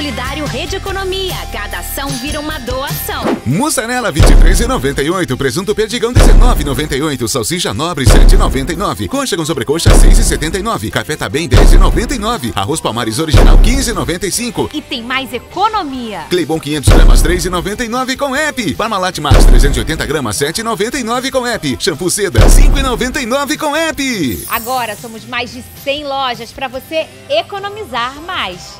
Solidário Rede Economia. Cada ação vira uma doação. Mussarela, R$23,98. Presunto Perdigão, R$19,98. Salsicha Nobre, R$7,99. Concha com sobrecoxa, R$6,79. Café Tá Bem, R$10,99. Arroz Palmares Original, R$15,95. E tem mais economia. Cleibon 500 gramas, R$3,99 com app. Parmalat Max, 380 gramas, R$7,99 com app. Shampoo Seda, R$5,99 com app. Agora somos mais de 100 lojas para você economizar mais.